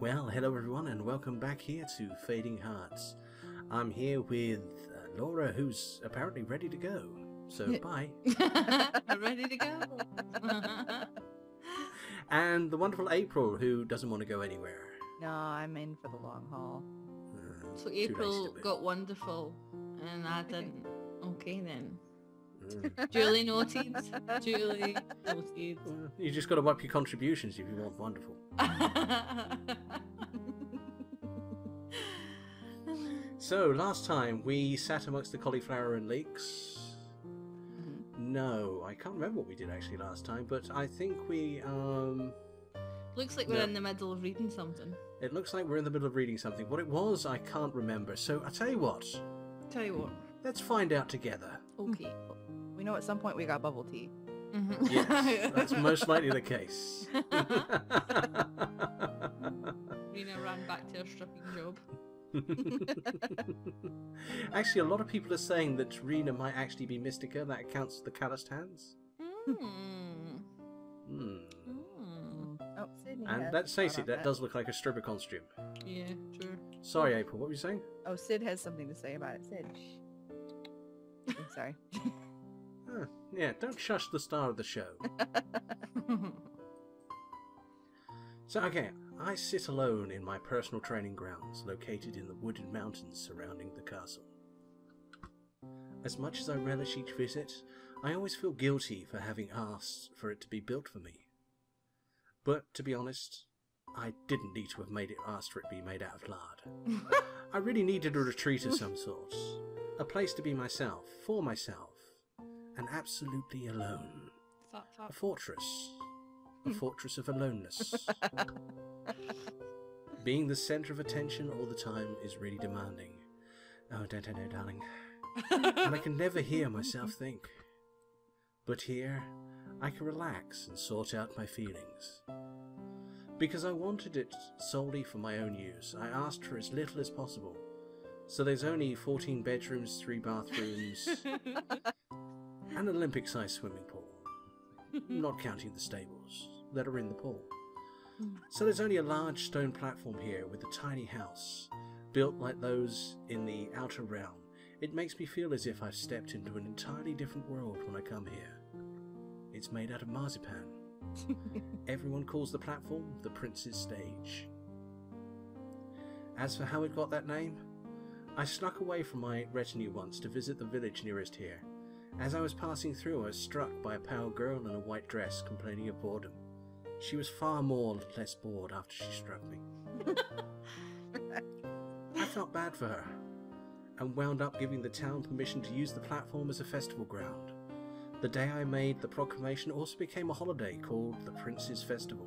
Well, hello everyone and welcome back here to Fading Hearts. I'm here with Laura, who's apparently ready to go. So, bye. Ready to go. And the wonderful April, who doesn't want to go anywhere. No, I'm in for the long haul. So April got wonderful and I didn't. Okay then. Duly noted. Duly noted. You just got to wipe your contributions if you want wonderful. So last time we sat amongst the cauliflower and leeks. No, I can't remember what we did actually last time, but I think we looks like we're in the middle of reading something. It looks like we're in the middle of reading something. What it was, I can't remember. So I tell you what. Tell you what. Let's find out together. Okay. We know at some point we got bubble tea. Mm-hmm. Yes, that's most likely the case. Rena ran back to her stripping job. Actually, a lot of people are saying that Rena might actually be Mystica. That accounts for the calloused hands. Mm. Mm. Mm. Oh, Sydney. And let's face it, that does look like a stripper costume. Yeah, true. Sorry, April, what were you saying? Oh, Sid has something to say about it. Sid. I'm sorry. Yeah, don't shush the star of the show. So, okay, I sit alone in my personal training grounds, located in the wooded mountains surrounding the castle. As much as I relish each visit, I always feel guilty for having asked for it to be built for me. But, to be honest, I didn't need to have asked for it to be made out of lard. I really needed a retreat of some sort. A place to be myself, for myself, and absolutely alone. A fortress. A fortress of aloneness. Being the centre of attention all the time is really demanding. Oh, don't I know, darling. And I can never hear myself think. But here, I can relax and sort out my feelings. Because I wanted it solely for my own use, I asked for as little as possible. So there's only 14 bedrooms, 3 bathrooms, and an Olympic-sized swimming pool. Not counting the stables that are in the pool. So there's only a large stone platform here with a tiny house, built like those in the outer realm. It makes me feel as if I've stepped into an entirely different world when I come here. It's made out of marzipan. Everyone calls the platform the Prince's Stage. As for how it got that name, I snuck away from my retinue once to visit the village nearest here. As I was passing through, I was struck by a pale girl in a white dress complaining of boredom. She was far more less bored after she struck me. I felt bad for her, and wound up giving the town permission to use the platform as a festival ground. The day I made the proclamation also became a holiday called the Prince's Festival,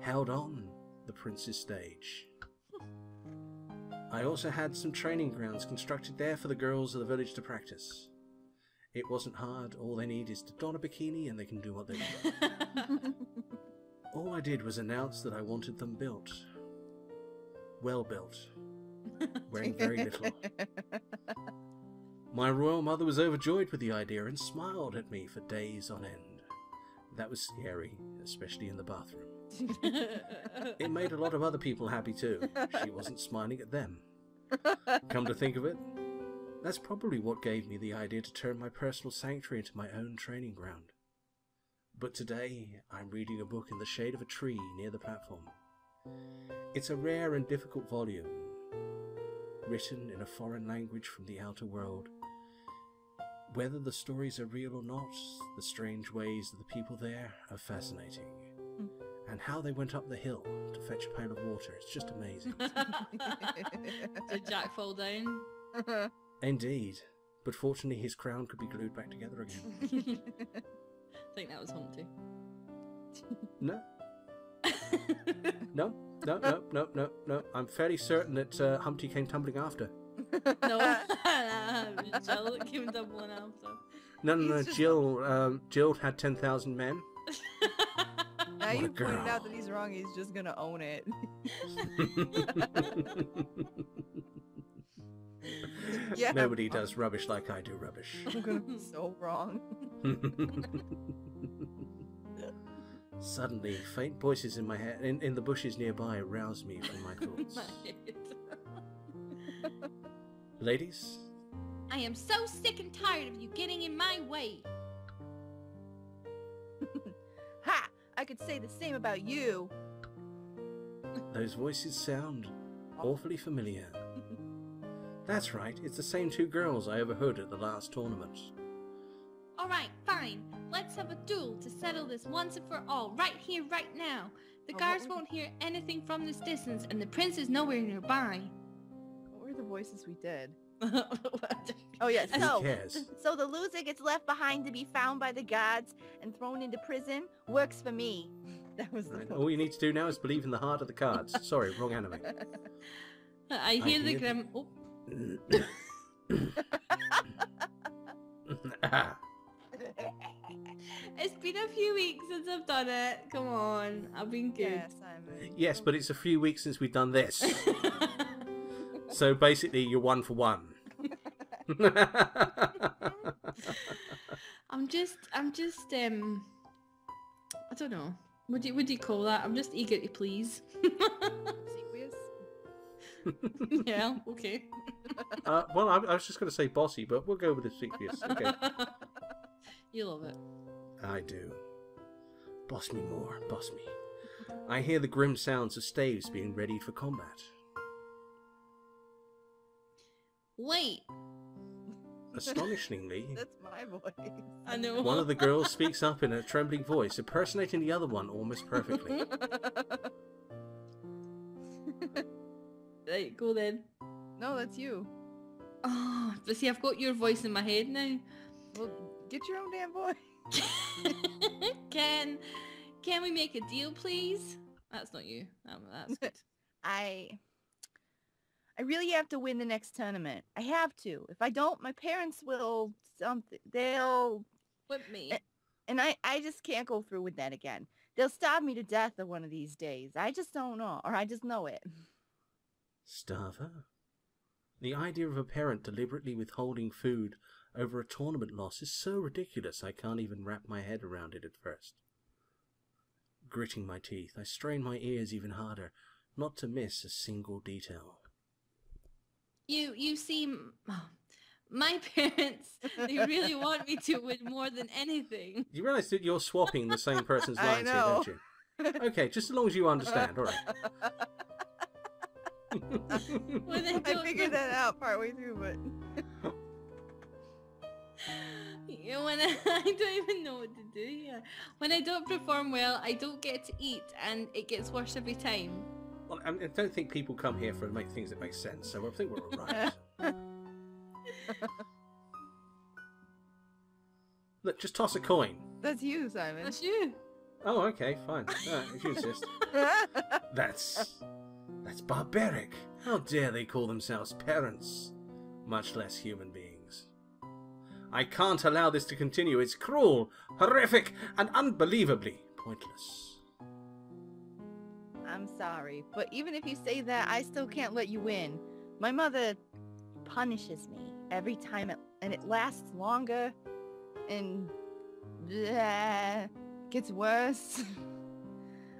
held on the Prince's Stage. I also had some training grounds constructed there for the girls of the village to practice. It wasn't hard, all they need is to don a bikini and they can do what they want. All I did was announce that I wanted them built. Well built. Wearing very little. My royal mother was overjoyed with the idea and smiled at me for days on end. That was scary, especially in the bathroom. It made a lot of other people happy too. She wasn't smiling at them. Come to think of it, that's probably what gave me the idea to turn my personal sanctuary into my own training ground. But today, I'm reading a book in the shade of a tree near the platform. It's a rare and difficult volume, written in a foreign language from the outer world. Whether the stories are real or not, the strange ways of the people there are fascinating. And how they went up the hill to fetch a pail of water. It's just amazing. Did Jack fall down? Indeed. But fortunately his crown could be glued back together again. I think that was Humpty. No. No. I'm fairly certain that Humpty came tumbling after. No. Jill came tumbling after. No. Jill had 10,000 men. Now you pointed out that he's wrong, he's just gonna own it. Yeah, nobody does rubbish like I do rubbish. I'm gonna be so wrong. Suddenly, faint voices in my head, in the bushes nearby, roused me from my thoughts. Ladies? I am so sick and tired of you getting in my way. Ha! I could say the same about you. Those voices sound awfully familiar. That's right, it's the same two girls I overheard at the last tournament. Alright, fine. Let's have a duel to settle this once and for all, right here, right now. The guards won't hear anything from this distance, and the prince is nowhere nearby. What were the voices we did? Oh yes, so the loser gets left behind to be found by the gods and thrown into prison. Works for me. That was the all you need to do now is believe in the heart of the cards. Sorry, wrong anime. It's been a few weeks since I've done it. Come on, I've been good. Yeah, Simon. Yes, but it's a few weeks since we've done this. So basically, you're one for one. I'm just, I don't know. Would you call that? I'm just eager to please. Serious? Yeah. Okay. Well, I was just going to say bossy, but we'll go with obsequious. Okay. You love it. I do. Boss me more, boss me. I hear the grim sounds of staves being ready for combat. Wait. Astonishingly, that's my voice. I know. One of the girls speaks up in a trembling voice, impersonating the other one almost perfectly. There you go then. No, that's you. Oh, but see, I've got your voice in my head now. Well, get your own damn voice. Can we make a deal, please? That's not you. That's good. I really have to win the next tournament. I have to. If I don't, my parents will something. They'll whip me. And I just can't go through with that again. They'll starve me to death one of these days. I just don't know, or I just know it. Starve her? The idea of a parent deliberately withholding food over a tournament loss is so ridiculous I can't even wrap my head around it at first. Gritting my teeth, I strain my ears even harder, not to miss a single detail. You see, my parents, they really want me to win more than anything. You realise that you're swapping the same person's lines here, don't you? Okay, just as long as you understand, all right. I figured that out partway through, but... You know, when I don't even know what to do here. When I don't perform well, I don't get to eat, and it gets worse every time. Well, I don't think people come here for make things that make sense, so I think we're all right. Look, just toss a coin. That's you, Simon. That's you. Oh, okay, fine. All right, if you insist. That's barbaric. How dare they call themselves parents, much less human beings. I can't allow this to continue. It's cruel, horrific, and unbelievably pointless. I'm sorry, but even if you say that, I still can't let you win. My mother punishes me every time, and it lasts longer, and gets worse.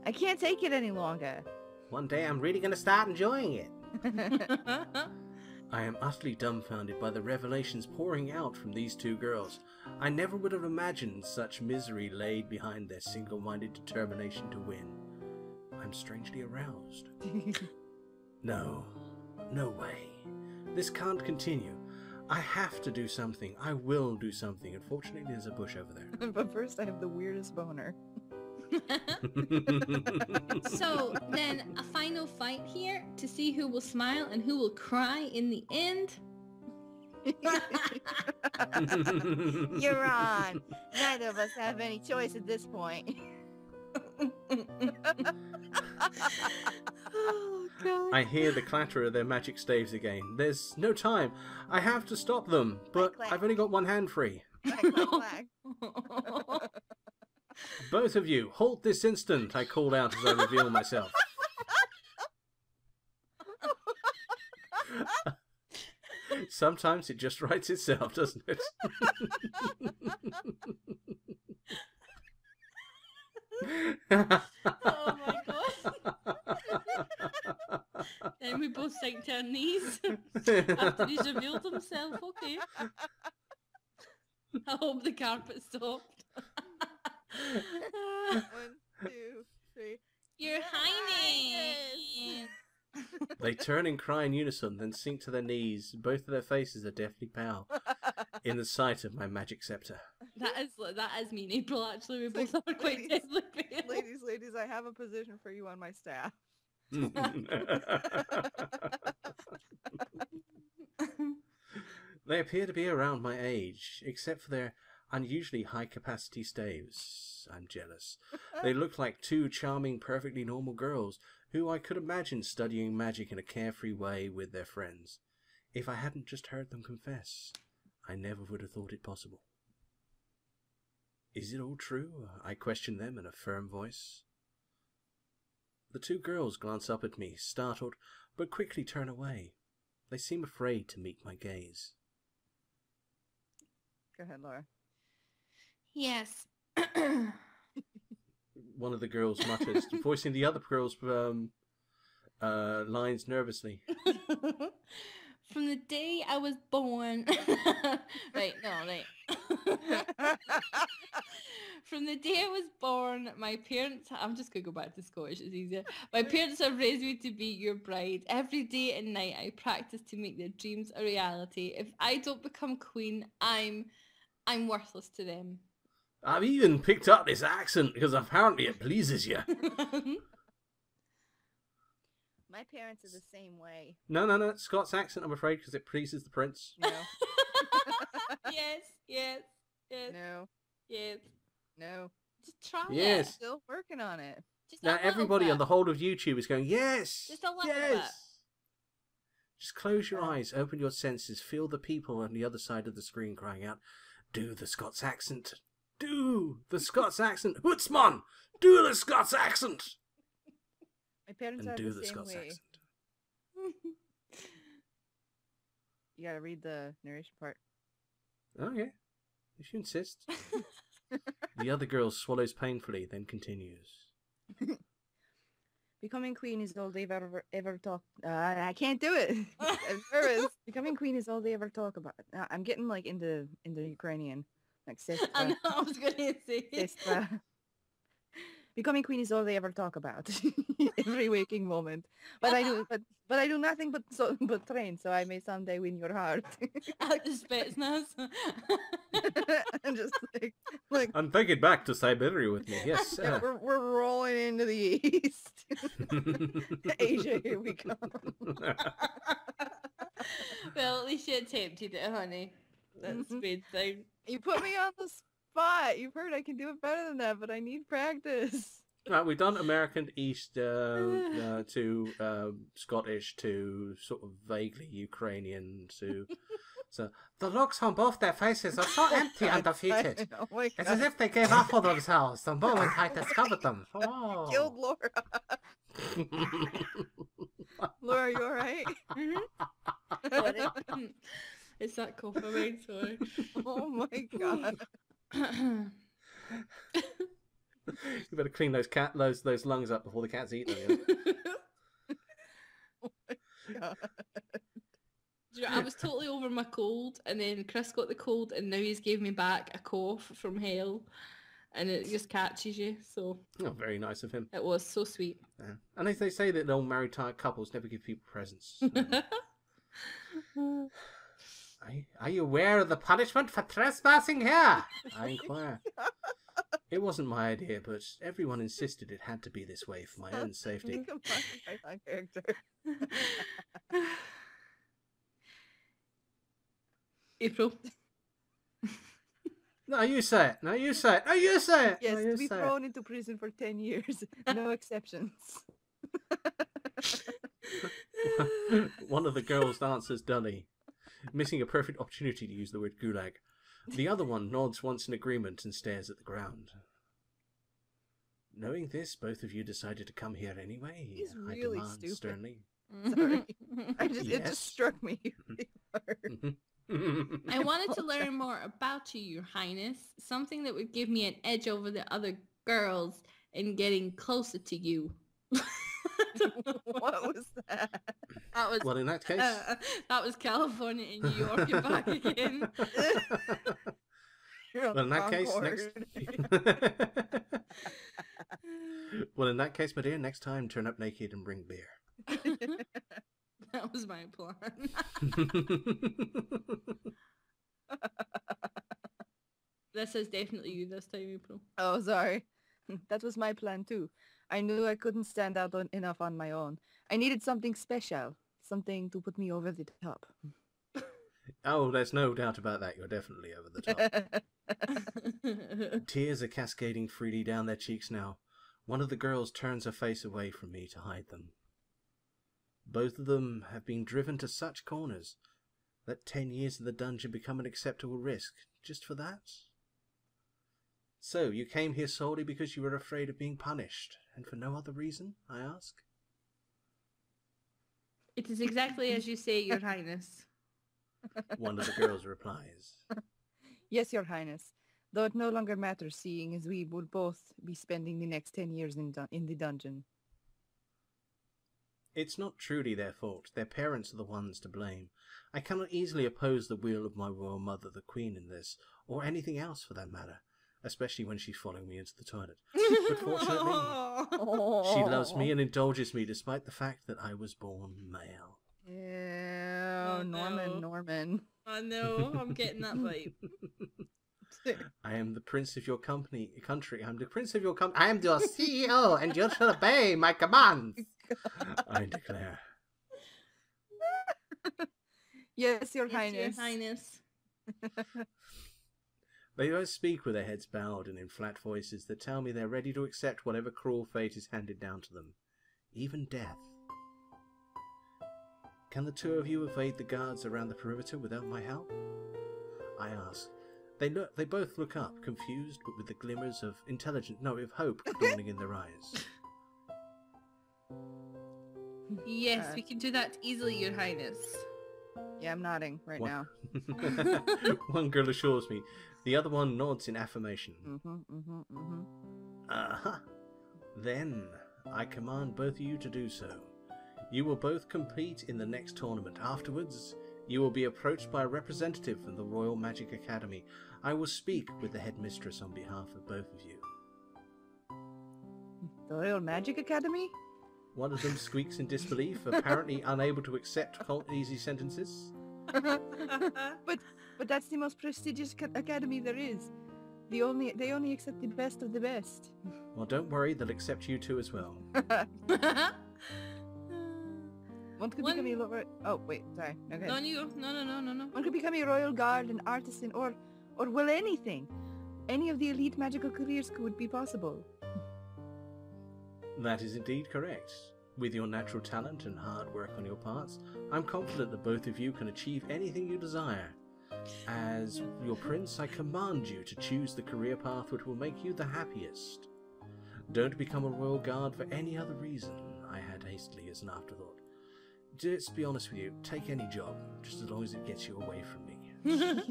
I can't take it any longer. One day I'm really going to start enjoying it. I am utterly dumbfounded by the revelations pouring out from these two girls. I never would have imagined such misery laid behind their single-minded determination to win. I'm strangely aroused. No, no way. This can't continue. I have to do something. I will do something. Unfortunately, there's a bush over there. But first, I have the weirdest boner. So then, a final fight here to see who will smile and who will cry in the end. You're on. Neither of us have any choice at this point. Oh, God. I hear the clatter of their magic staves again. There's no time. I have to stop them, but I've only got one hand free. Clack, clack. Both of you, halt this instant, I call out as I reveal myself. Sometimes it just writes itself, doesn't it? Oh my god. Then we both sank to our knees after he's revealed himself. Okay. I hope the carpet stopped. 1, 2, 3. Your Highness! They turn and cry in unison, then sink to their knees. Both of their faces are deathly pale in the sight of my magic scepter. That is me and April, actually. We both are quite deathly pale. Ladies, I have a position for you on my staff. They appear to be around my age, except for their unusually high-capacity staves. I'm jealous. They look like two charming, perfectly normal girls who I could imagine studying magic in a carefree way with their friends. If I hadn't just heard them confess, I never would have thought it possible. Is it all true? I question them in a firm voice. The two girls glance up at me, startled, but quickly turn away. They seem afraid to meet my gaze. Go ahead, Laura. Yes. One of the girls mutters, voicing the other girl's lines nervously. From the day I was born. From the day I was born, my parents... I'm just going to go back to Scottish, it's easier. My parents have raised me to be your bride. Every day and night I practice to make their dreams a reality. If I don't become queen, I'm worthless to them. I've even picked up this accent because apparently it pleases you. My parents are the same way. No. Scott's accent, I'm afraid, because it pleases the prince. No. Yes. No. Yes. No. Just try it. Still working on it. Just now everybody on the whole of YouTube is going, yes. Just a little bit. Just close your eyes, open your senses, feel the people on the other side of the screen crying out, do the Scots accent. Do the Scots accent. Hootsman, do the Scots accent. My parents and are do the same Scots way. Accent. You gotta read the narration part. Okay. If you insist. The other girl swallows painfully, then continues. Becoming queen is all they've ever talked. I can't do it. I'm nervous. Becoming queen is all they ever talk about. I'm getting like into Ukrainian. Like Sestra. I know, I was going to say. Becoming queen is all they ever talk about. Every waking moment. But I do nothing but train, so I may someday win your heart. Out of business. I'm just like I'm taking back to Siberia with me. Yes. Yeah, we're rolling into the east. Asia, here we come. Well, at least you attempted it, honey. That's been time. You put me on the spot. You've heard I can do it better than that, but I need practice. Right, we've done American East to Scottish to sort of vaguely Ukrainian to... So the looks on both their faces are so empty and defeated. Oh my God. It's as if they gave up on themselves the moment I discovered them. Oh. I killed Laura. Laura, you all right? It's that cough I made, sorry. Oh my god. You better clean those lungs up before the cats eat them. Oh my god. Do you know, I was totally over my cold, and then Chris got the cold, and now he's gave me back a cough from hell, and it just catches you. So. Oh, very nice of him. It was so sweet. Yeah. And as they say that old married couples never give people presents. So. Are you aware of the punishment for trespassing here? I inquire. It wasn't my idea, but everyone insisted it had to be this way for my own safety. April. No, you say it. No, you say it. No, you say it. Yes, no, to be thrown into prison for 10 years. No exceptions. One of the girls answers dully. Missing a perfect opportunity to use the word gulag. The other one nods once in agreement and stares at the ground. Knowing this, both of you decided to come here anyway. He's really stupid. Sternly. Sorry. It just struck me. I wanted to learn more about you, Your Highness. Something that would give me an edge over the other girls. and getting closer to you. What was that? That was, well, in that case, that was California and New York and back again. Well, in that case, my dear, next time turn up naked and bring beer. That was my plan. This is definitely you this time, April. Oh, sorry. That was my plan too. I knew I couldn't stand out enough on my own. I needed something special, something to put me over the top. Oh, there's no doubt about that. You're definitely over the top. Tears are cascading freely down their cheeks now. One of the girls turns her face away from me to hide them. Both of them have been driven to such corners that 10 years in the dungeon become an acceptable risk just for that. So, you came here solely because you were afraid of being punished, and for no other reason, I ask? It is exactly as you say, Your Highness. One of the girls replies. Yes, Your Highness. Though it no longer matters, seeing as we will both be spending the next 10 years in the dungeon. It's not truly their fault. Their parents are the ones to blame. I cannot easily oppose the will of my royal mother, the Queen, in this, or anything else for that matter. Especially when she's following me into the toilet. But fortunately, she loves me and indulges me despite the fact that I was born male. Ew, oh, Norman. I know, I'm getting that vibe. I am the prince of your country. I'm the prince of your company. I am your CEO and you shall obey my commands. I declare. Yes, Your Highness. Your Highness. They both speak with their heads bowed and in flat voices that tell me they're ready to accept whatever cruel fate is handed down to them, even death. Can the two of you evade the guards around the perimeter without my help? I ask. They both look up, confused, but with the glimmers of hope dawning in their eyes. Yes, we can do that easily, Your Highness. Yeah, I'm nodding right now. One girl assures me. The other one nods in affirmation. Then I command both of you to do so. You will both compete in the next tournament. Afterwards, you will be approached by a representative from the Royal Magic Academy. I will speak with the headmistress on behalf of both of you. The Royal Magic Academy? One of them squeaks in disbelief, apparently unable to accept easy sentences. But that's the most prestigious academy there is. They only accept the best of the best. Well, don't worry, they'll accept you two as well. One could become a... Oh, wait, sorry. Okay. No. One could become a royal guard, an artisan, or well, anything. Any of the elite magical careers could be possible. That is indeed correct. With your natural talent and hard work on your parts, I'm confident that both of you can achieve anything you desire. As your prince, I command you to choose the career path which will make you the happiest. Don't become a royal guard for any other reason, I had hastily as an afterthought. Just be honest with you, take any job, just as long as it gets you away from me.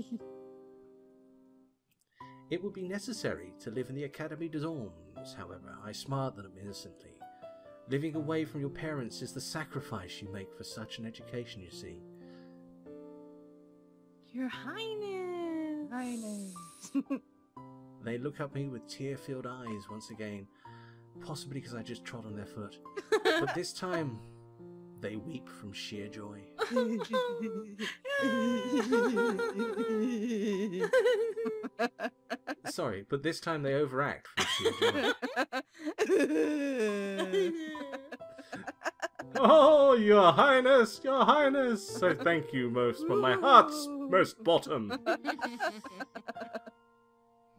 It would be necessary to live in the Academy des Ormes, however. I smiled at them innocently. Living away from your parents is the sacrifice you make for such an education, you see. Your Highness! They look at me with tear-filled eyes once again, possibly because I just trod on their foot. But this time, they weep from sheer joy. Sorry, but this time they overact from sheer joy. Oh, Your Highness, Your Highness! I thank you most from my heart's most bottom.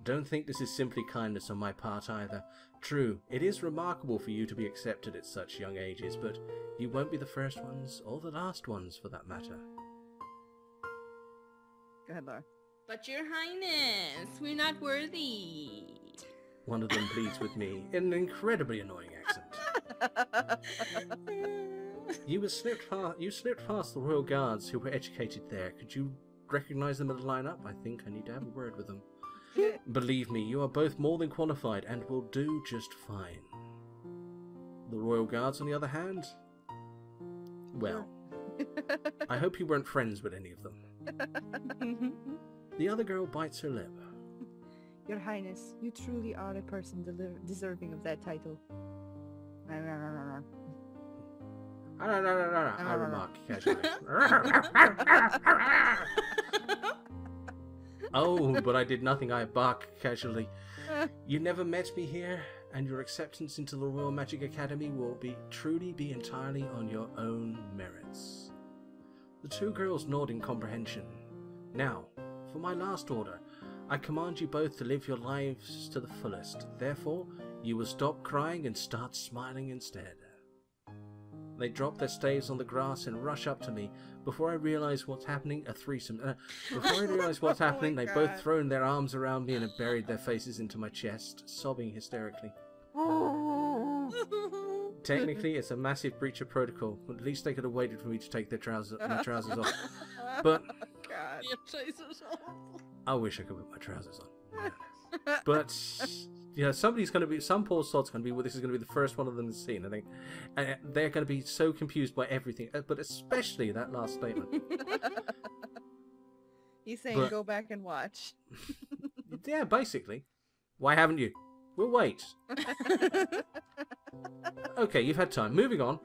Don't think this is simply kindness on my part either. True, it is remarkable for you to be accepted at such young ages, but you won't be the first ones, or the last ones for that matter. Go ahead, Laura. But Your Highness, we're not worthy. One of them pleads with me in an incredibly annoying accent. You slipped past the royal guards who were educated there. Could you recognize them in the lineup? I think I need to have a word with them. Believe me, you are both more than qualified and will do just fine. The Royal Guards, on the other hand, well, I hope you weren't friends with any of them. The other girl bites her lip. Your Highness, you truly are a person deserving of that title. I remark casually. Oh, but I did nothing. I bark casually. You never met me here, and your acceptance into the Royal Magic Academy will truly be entirely on your own merits. The two girls nod in comprehension. Now, for my last order, I command you both to live your lives to the fullest. Therefore, you will stop crying and start smiling instead. They drop their staves on the grass and rush up to me. Before I realise what's happening, they both thrown their arms around me and have buried their faces into my chest, sobbing hysterically. Technically, it's a massive breach of protocol. At least they could have waited for me to take my trousers off. But your trousers off. I wish I could put my trousers on. Yeah. But you know, some poor sod's going to be. Well, this is going to be the first one of them that's seen. I think they're going to be so confused by everything, but especially that last statement. He's saying, "Go back and watch." Yeah, basically. Why haven't you? We'll wait. Okay, you've had time. Moving on.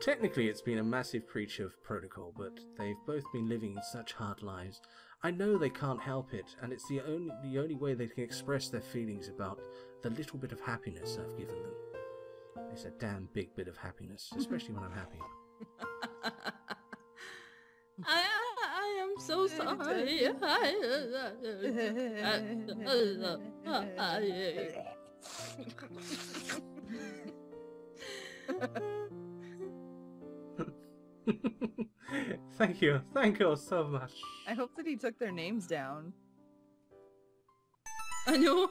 Technically, it's been a massive breach of protocol, but they've both been living such hard lives. I know they can't help it, and it's the only way they can express their feelings about the little bit of happiness I've given them. It's a damn big bit of happiness, especially when I'm happy. I am so sorry. Thank you. Thank you so much. I hope that he took their names down. I know.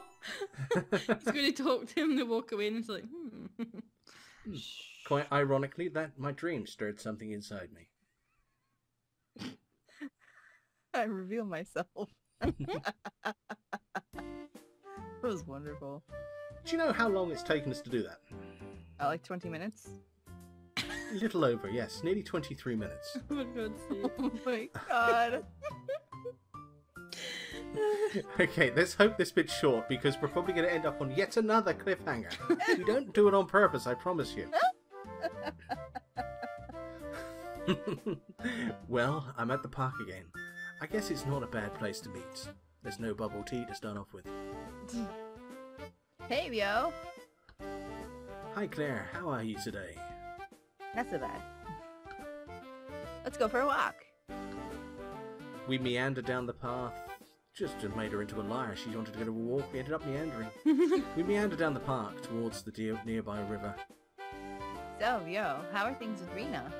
He's going to talk to him and they walk away and it's like, Quite ironically, my dream stirred something inside me. I reveal myself. That was wonderful. Do you know how long it's taken us to do that? Like 20 minutes? A little over, yes. Nearly 23 minutes. Oh my god. Okay, let's hope this bit's short because we're probably going to end up on yet another cliffhanger. We don't do it on purpose, I promise you. Well, I'm at the park again. I guess it's not a bad place to meet. There's no bubble tea to start off with. Hey, yo. Hi, Claire. How are you today? That's a bad. Let's go for a walk. We meander down the path. Just made her into a liar. She wanted to go to a walk. We ended up meandering. We meander down the park towards the nearby river. So, yo, how are things with Rena?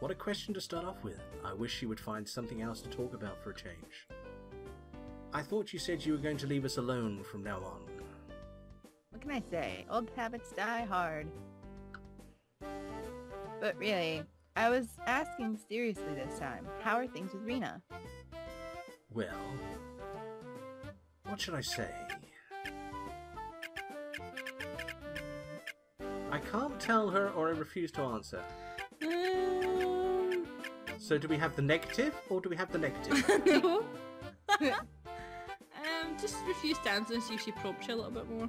What a question to start off with. I wish she would find something else to talk about for a change. I thought you said you were going to leave us alone from now on. What can I say? Old habits die hard. But really, I was asking seriously this time, how are things with Rena? Well, what should I say? I can't tell her or I refuse to answer. So do we have the negative or do we have the negative? No. Just refuse to answer and see if she prompts you a little bit more.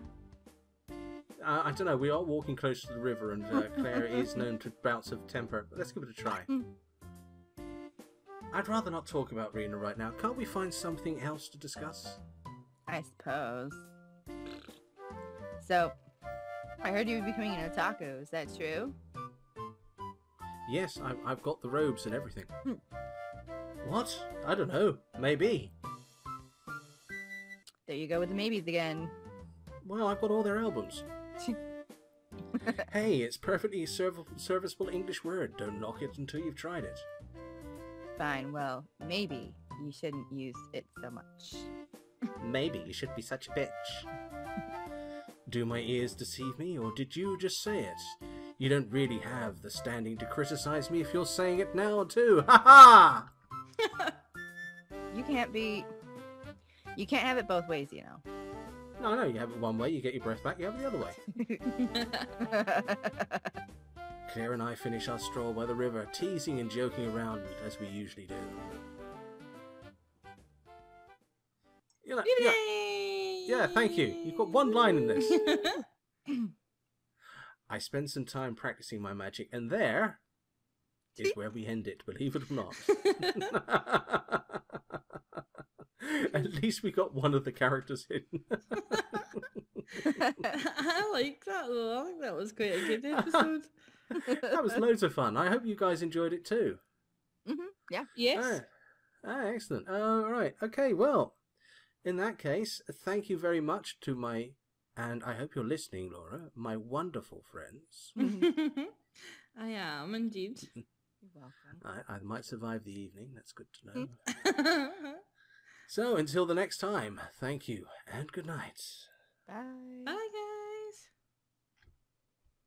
I don't know, we are walking close to the river and Claire is known to bounce of temper. Let's give it a try. I'd rather not talk about Rena right now. Can't we find something else to discuss? I suppose. So, I heard you were becoming an otaku, is that true? Yes, I've got the robes and everything. What? I don't know. Maybe. There you go with the maybes again. Well, I've got all their albums. Hey, it's perfectly serviceable English word. Don't knock it until you've tried it. Fine, well, maybe you shouldn't use it so much. Maybe you should be such a bitch. Do my ears deceive me, or did you just say it? You don't really have the standing to criticize me if you're saying it now, too. Ha ha! You can't be... You can't have it both ways, you know. No, no, you have it one way, you get your breath back, you have it the other way. Claire and I finish our stroll by the river, teasing and joking around as we usually do. You're like, yeah, thank you. You've got one line in this. I spend some time practicing my magic, and there is where we end it, believe it or not. At least we got one of the characters in. I like that though. I think that was quite a good episode. That was loads of fun. I hope you guys enjoyed it too. Mm-hmm. Yeah. Yes. Ah, excellent. All right. Okay. Well, in that case, thank you very much to my, and I hope you're listening, Laura, my wonderful friends. I am indeed. You're welcome. I might survive the evening. That's good to know. So until the next time, thank you and good night. Bye. Bye.